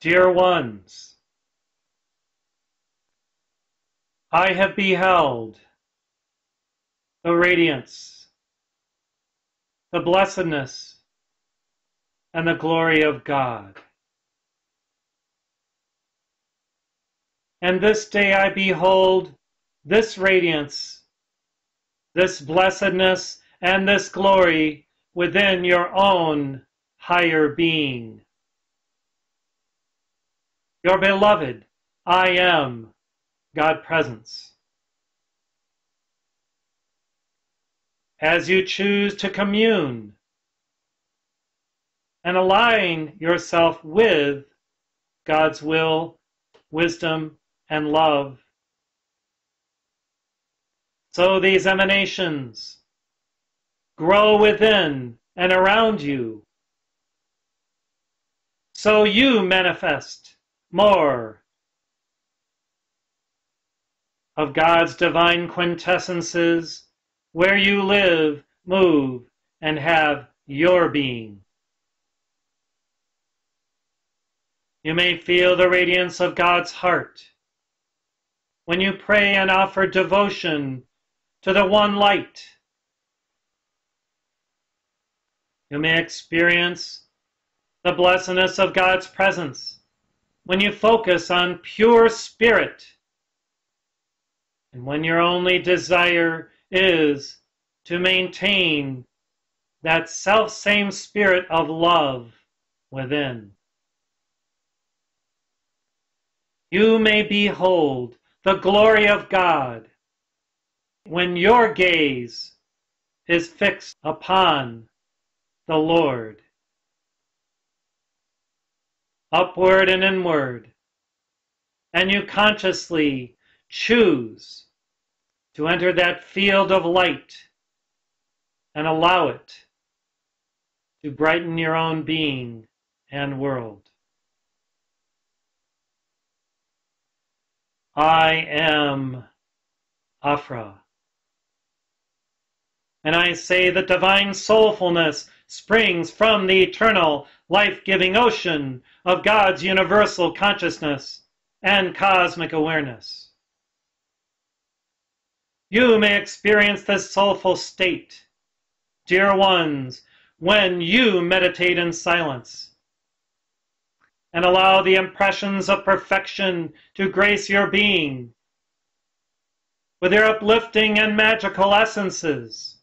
Dear ones, I have beheld the radiance, the blessedness, and the glory of God. And this day I behold this radiance, this blessedness, and this glory within your own higher being. Your beloved, I am God Presence. As you choose to commune and align yourself with God's will, wisdom, and love, so these emanations grow within and around you, so you manifest more of God's divine quintessences where you live, move, and have your being. You may feel the radiance of God's heart when you pray and offer devotion to the One Light. You may experience the blessedness of God's presence when you focus on pure spirit, and when your only desire is to maintain that self-same spirit of love within. You may behold the glory of God when your gaze is fixed upon the Lord, upward and inward, and you consciously choose to enter that field of light and allow it to brighten your own being and world. I am Afra, and I say that divine soulfulness springs from the eternal life-giving ocean of God's universal consciousness and cosmic awareness. You may experience this soulful state, dear ones, when you meditate in silence and allow the impressions of perfection to grace your being with their uplifting and magical essences.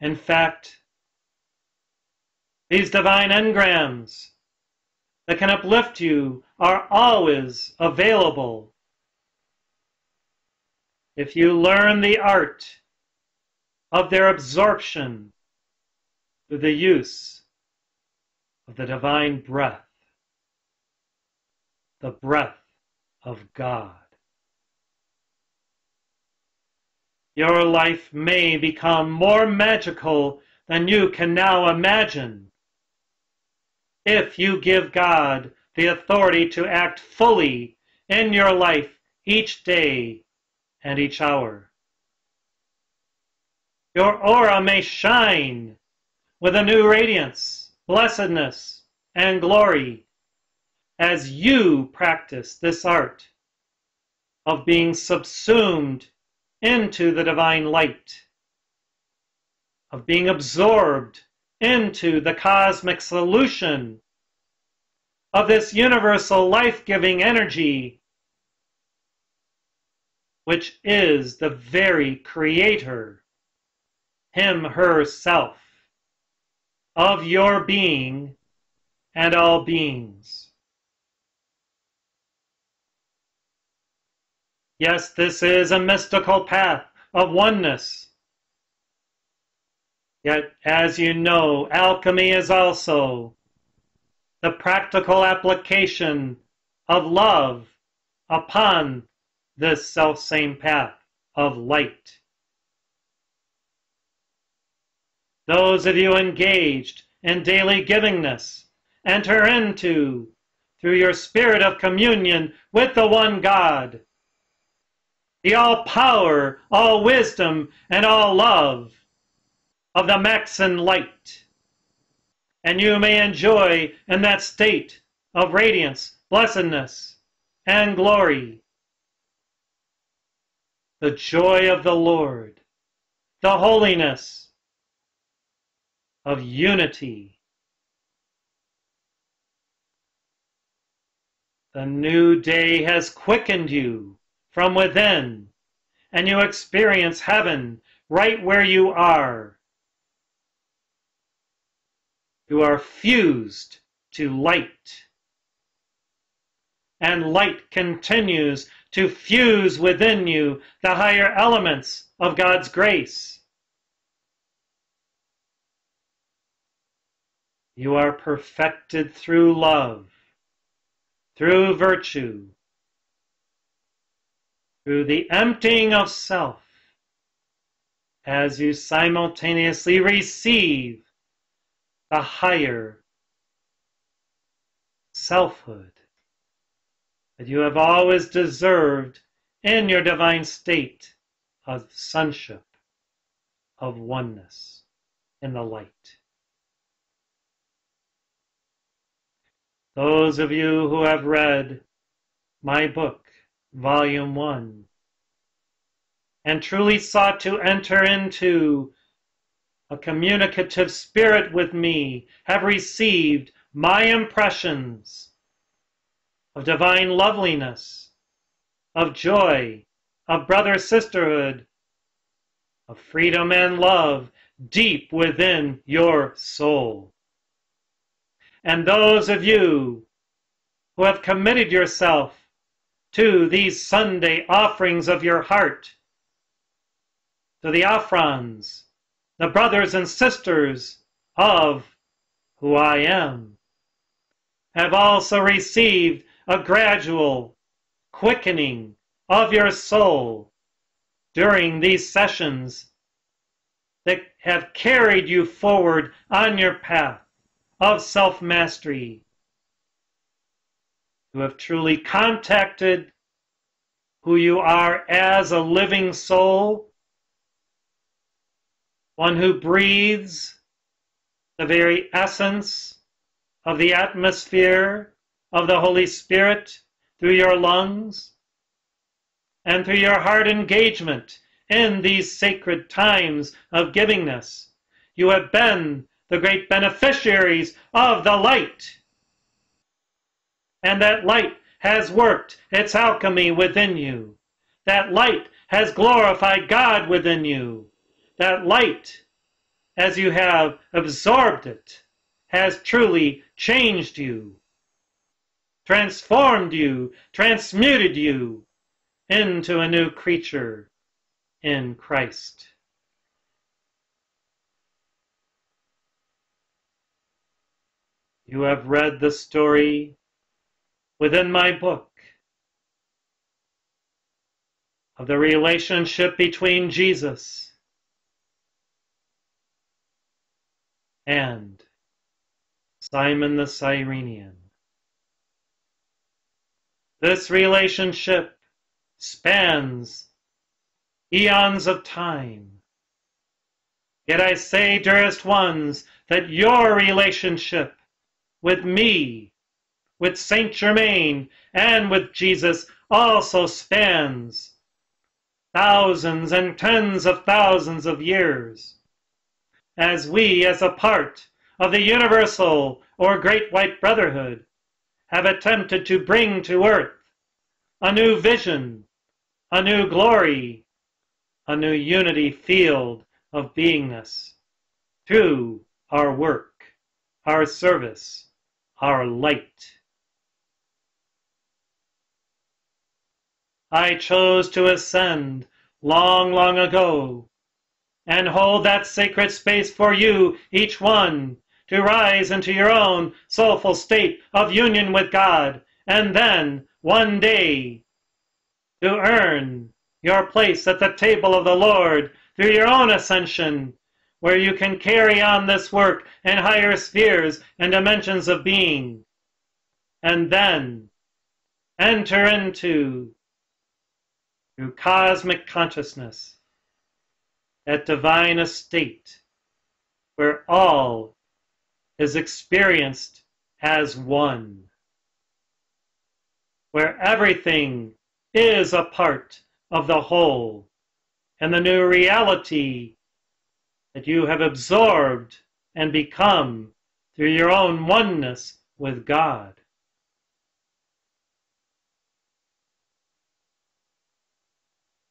In fact, these divine engrams that can uplift you are always available if you learn the art of their absorption through the use of the divine breath, the breath of God. Your life may become more magical than you can now imagine if you give God the authority to act fully in your life each day and each hour. Your aura may shine with a new radiance, blessedness, and glory as you practice this art of being subsumed into the divine light, of being absorbed into the cosmic solution of this universal life-giving energy, which is the very creator, him, herself, of your being and all beings. Yes, this is a mystical path of oneness. Yet, as you know, alchemy is also the practical application of love upon this self-same path of light. Those of you engaged in daily givingness enter into, through your spirit of communion with the One God, the all-power, all-wisdom, and all-love of the Maxine Light, and you may enjoy in that state of radiance, blessedness, and glory the joy of the Lord, the holiness of unity, the new day has quickened you from within, and you experience heaven right where you are. You are fused to light, and light continues to fuse within you the higher elements of God's grace. You are perfected through love, through virtue, through the emptying of self, as you simultaneously receive the higher selfhood that you have always deserved in your divine state of sonship, of oneness in the light. Those of you who have read my book, Volume 1, and truly sought to enter into a communicative spirit with me, have received my impressions of divine loveliness, of joy, of brother-sisterhood, of freedom and love deep within your soul. And those of you who have committed yourself to these Sunday offerings of your heart, to the Afrans, the brothers and sisters of Who I Am, have also received a gradual quickening of your soul during these sessions that have carried you forward on your path of self-mastery. You have truly contacted who you are as a living soul, one who breathes the very essence of the atmosphere of the Holy Spirit through your lungs, and through your heart engagement in these sacred times of givingness. You have been the great beneficiaries of the light, and that light has worked its alchemy within you. That light has glorified God within you. That light, as you have absorbed it, has truly changed you, transformed you, transmuted you into a new creature in Christ. You have read the story within my book of the relationship between Jesus and Simon the Cyrenian. This relationship spans eons of time. Yet I say, dearest ones, that your relationship with me, with Saint Germain, and with Jesus also spans thousands and tens of thousands of years, as we, as a part of the universal or great white brotherhood, have attempted to bring to earth a new vision, a new glory, a new unity field of beingness through our work, our service, our light. I chose to ascend long, long ago and hold that sacred space for you, each one, to rise into your own soulful state of union with God, and then, one day, to earn your place at the table of the Lord through your own ascension, where you can carry on this work in higher spheres and dimensions of being, and then enter into, through cosmic consciousness, that divine estate where all is experienced as one, where everything is a part of the whole, and the new reality that you have absorbed and become through your own oneness with God.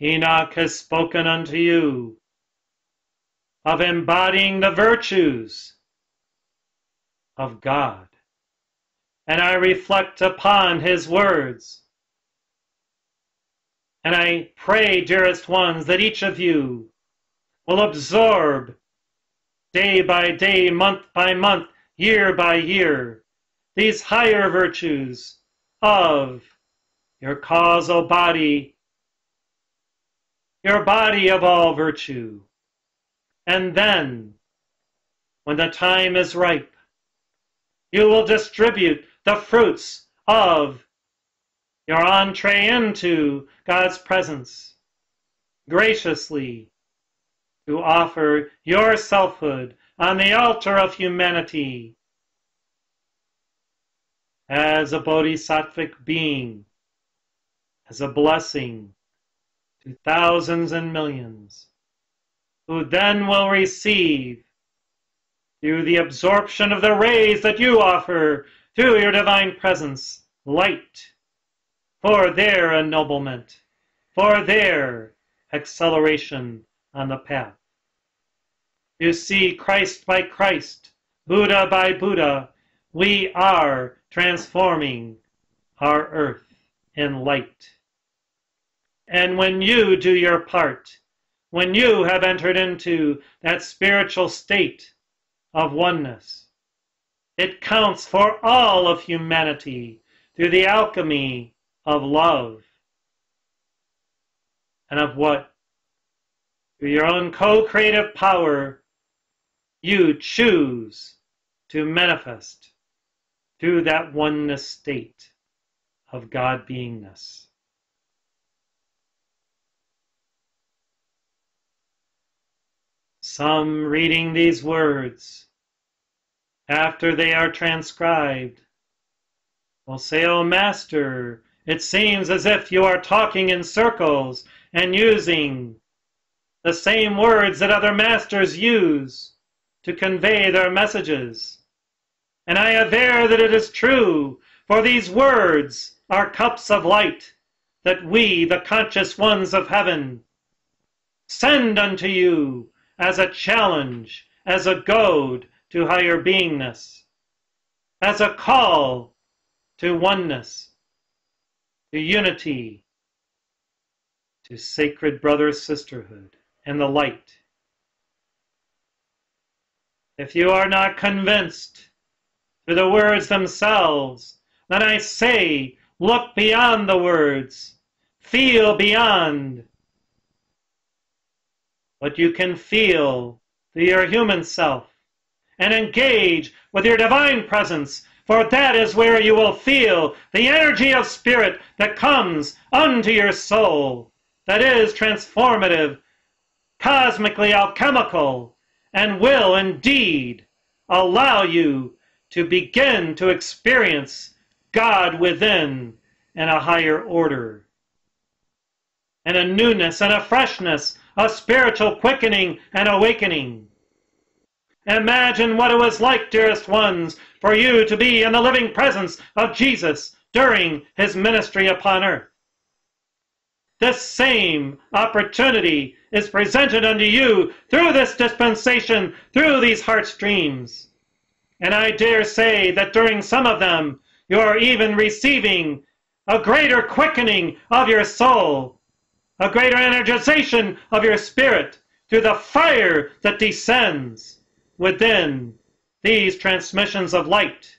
Enoch has spoken unto you of embodying the virtues of God, and I reflect upon his words, and I pray, dearest ones, that each of you will absorb day by day, month by month, year by year, these higher virtues of your causal body, your body of all virtue. And then, when the time is ripe, you will distribute the fruits of your entree into God's presence, graciously to offer your selfhood on the altar of humanity as a bodhisattvic being, as a blessing to thousands and millions, who then will receive through the absorption of the rays that you offer through your divine presence, light for their ennoblement, for their acceleration on the path. You see, Christ by Christ, Buddha by Buddha, we are transforming our earth in light. And when you do your part, when you have entered into that spiritual state of oneness, it counts for all of humanity through the alchemy of love and of what, through your own co-creative power, you choose to manifest through that oneness state of God-beingness. Some reading these words, after they are transcribed, will say, "Oh Master, it seems as if you are talking in circles and using the same words that other masters use to convey their messages. And I aver that it is true, for these words are cups of light that we, the conscious ones of heaven, send unto you as a challenge, as a goad to higher beingness, as a call to oneness, to unity, to sacred brother-sisterhood and the light." If you are not convinced through the words themselves, then I say, look beyond the words, feel beyond what you can feel through your human self, and engage with your divine presence, for that is where you will feel the energy of spirit that comes unto your soul, that is transformative, cosmically alchemical, and will indeed allow you to begin to experience God within in a higher order, and a newness and a freshness, a spiritual quickening and awakening. Imagine what it was like, dearest ones, for you to be in the living presence of Jesus during his ministry upon earth. This same opportunity is presented unto you through this dispensation, through these heart streams. And I dare say that during some of them, you are even receiving a greater quickening of your soul, a greater energization of your spirit through the fire that descends within these transmissions of light.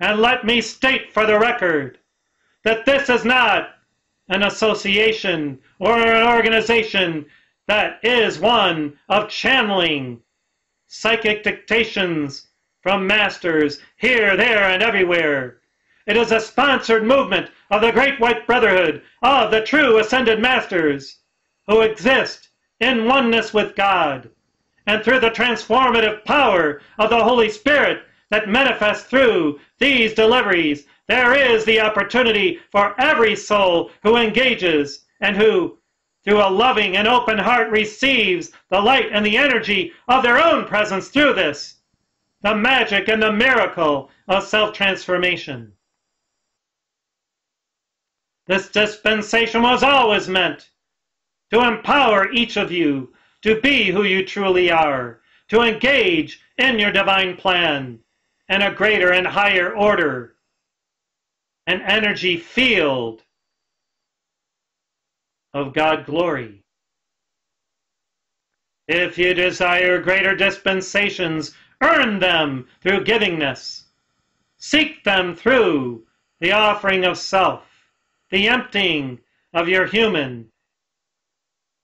And let me state for the record that this is not an association or an organization that is one of channeling psychic dictations from masters here, there, and everywhere. It is a sponsored movement of the Great White Brotherhood of the true Ascended Masters who exist in oneness with God and through the transformative power of the Holy Spirit that manifests through these deliveries, there is the opportunity for every soul who engages and who, through a loving and open heart, receives the light and the energy of their own presence through this, the magic and the miracle of self-transformation. This dispensation was always meant to empower each of you to be who you truly are, to engage in your divine plan and a greater and higher order, an energy field of God glory. If you desire greater dispensations, earn them through givingness. Seek them through the offering of self, the emptying of your human,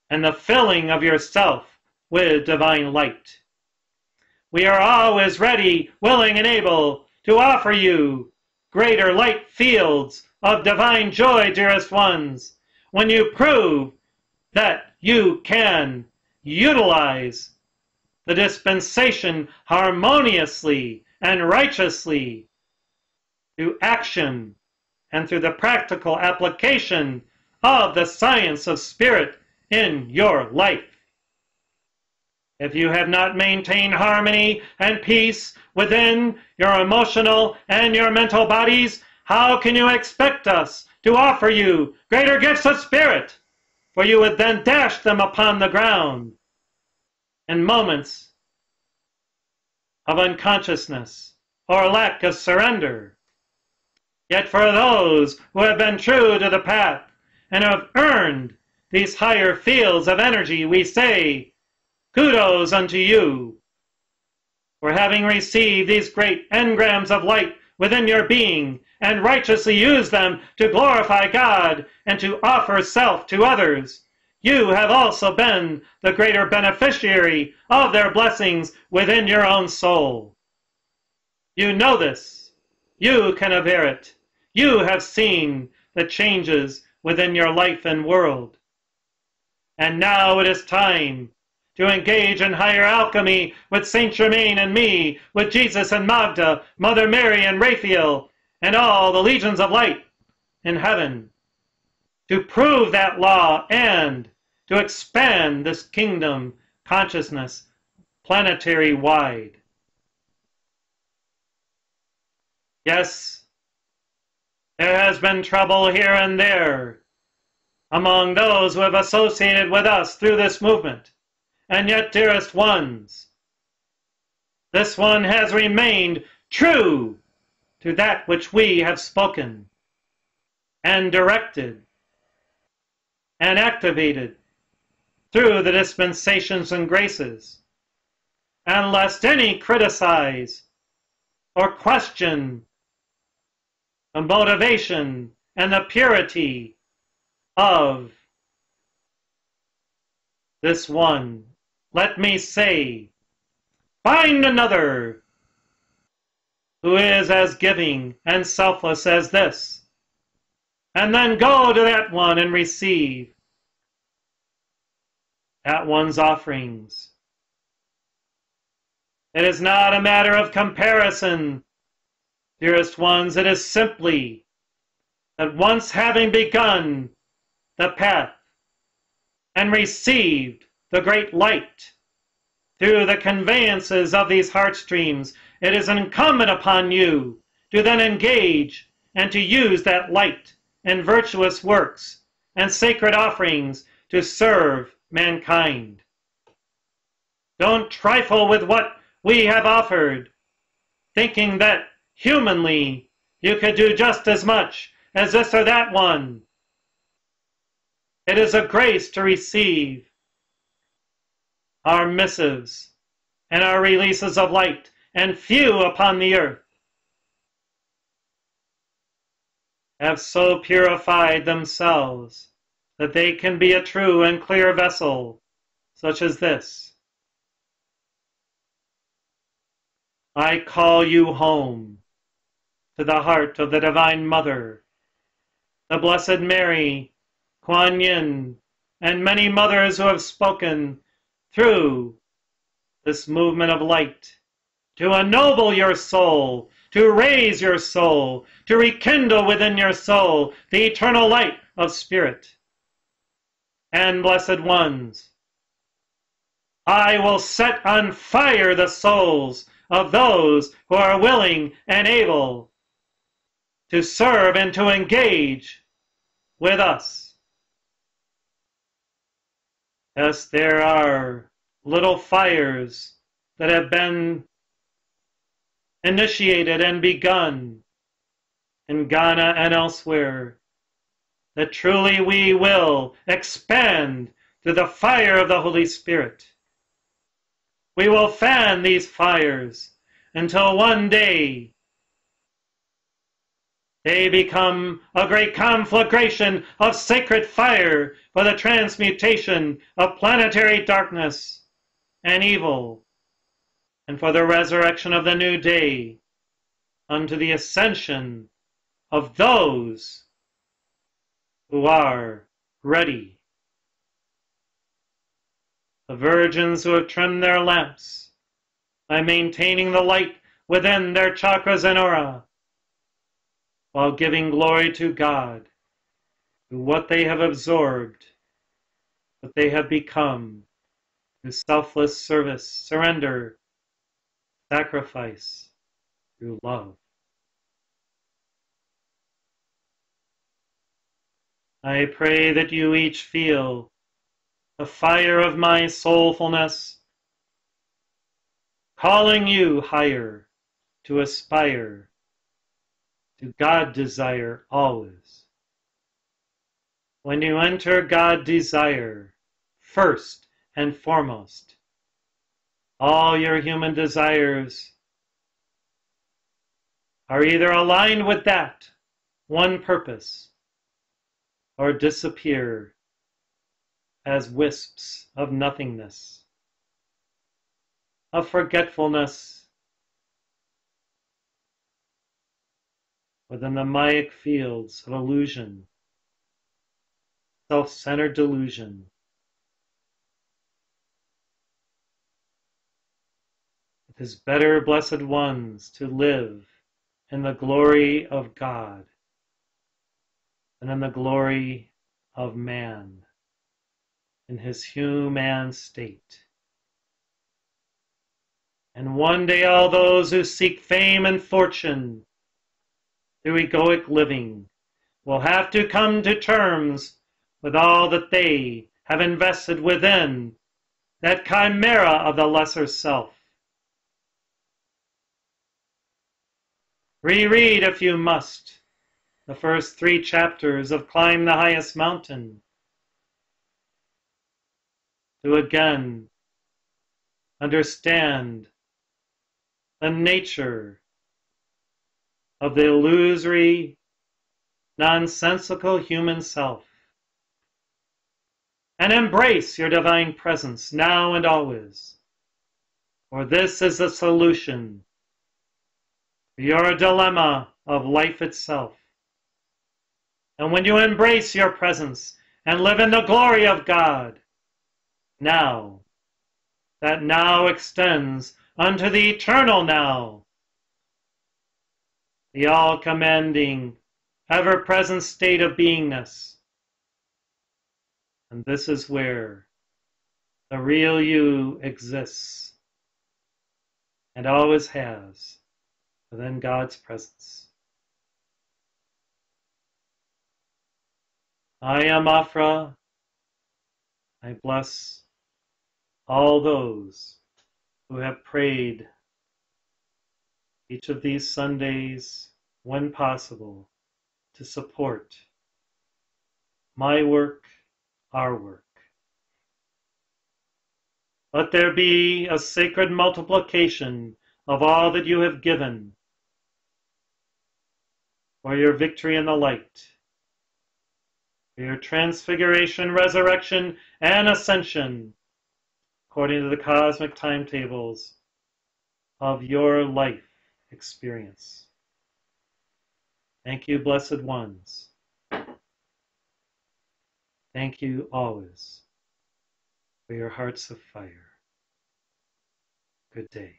and the filling of yourself with divine light. We are always ready, willing, and able to offer you greater light fields of divine joy, dearest ones, when you prove that you can utilize the dispensation harmoniously and righteously through action and through the practical application of the science of spirit in your life. If you have not maintained harmony and peace within your emotional and your mental bodies, how can you expect us to offer you greater gifts of spirit? For you would then dash them upon the ground in moments of unconsciousness or lack of surrender. Yet for those who have been true to the path and have earned these higher fields of energy, we say, kudos unto you for having received these great engrams of light within your being and righteously use them to glorify God and to offer self to others. You have also been the greater beneficiary of their blessings within your own soul. You know this. You can aver it. You have seen the changes within your life and world. And now it is time to engage in higher alchemy with Saint Germain and me, with Jesus and Magda, Mother Mary and Raphael, and all the legions of light in heaven, to prove that law and to expand this kingdom consciousness planetary wide. Yes, there has been trouble here and there among those who have associated with us through this movement. And yet, dearest ones, this one has remained true to that which we have spoken and directed and activated through the dispensations and graces. And lest any criticize or question the motivation and the purity of this one, let me say, find another who is as giving and selfless as this, and then go to that one and receive that one's offerings. It is not a matter of comparison, dearest ones. It is simply that once having begun the path and received the great light through the conveyances of these heart streams, it is incumbent upon you to then engage and to use that light in virtuous works and sacred offerings to serve mankind. Don't trifle with what we have offered, thinking that humanly you could do just as much as this or that one. It is a grace to receive our missives and our releases of light, and few upon the earth have so purified themselves that they can be a true and clear vessel such as this. I call you home to the heart of the Divine Mother, the Blessed Mary, Kuan Yin, and many mothers who have spoken through this movement of light, to ennoble your soul, to raise your soul, to rekindle within your soul the eternal light of spirit. And blessed ones, I will set on fire the souls of those who are willing and able to serve and to engage with us. Yes, there are little fires that have been initiated and begun in Ghana and elsewhere, that truly we will expand to the fire of the Holy Spirit. We will fan these fires until one day they become a great conflagration of sacred fire for the transmutation of planetary darkness and evil, and for the resurrection of the new day unto the ascension of those who are ready. The virgins who have trimmed their lamps by maintaining the light within their chakras and aura, while giving glory to God through what they have absorbed, what they have become, through selfless service, surrender, sacrifice, through love. I pray that you each feel the fire of my soulfulness calling you higher to aspire to God desire always. When you enter God desire, first and foremost, all your human desires are either aligned with that one purpose or disappear as wisps of nothingness, of forgetfulness within the Mayic fields of illusion, self-centered delusion. It is better, blessed ones, to live in the glory of God than in the glory of man, in his human state. And one day all those who seek fame and fortune through egoic living will have to come to terms with all that they have invested within that chimera of the lesser self. Reread, if you must, the first 3 chapters of Climb the Highest Mountain to again understand the nature of the illusory, nonsensical human self, and embrace your divine presence now and always, for this is the solution to your dilemma of life itself. And when you embrace your presence and live in the glory of God, now, that now extends unto the eternal now, the all-commanding, ever-present state of beingness. And this is where the real you exists and always has within God's presence. I am Afra. I bless all those who have prayed each of these Sundays, when possible, to support my work, our work. Let there be a sacred multiplication of all that you have given for your victory in the light, for your transfiguration, resurrection, and ascension, according to the cosmic timetables of your life experience. Thank you, blessed ones. Thank you always for your hearts of fire. Good day.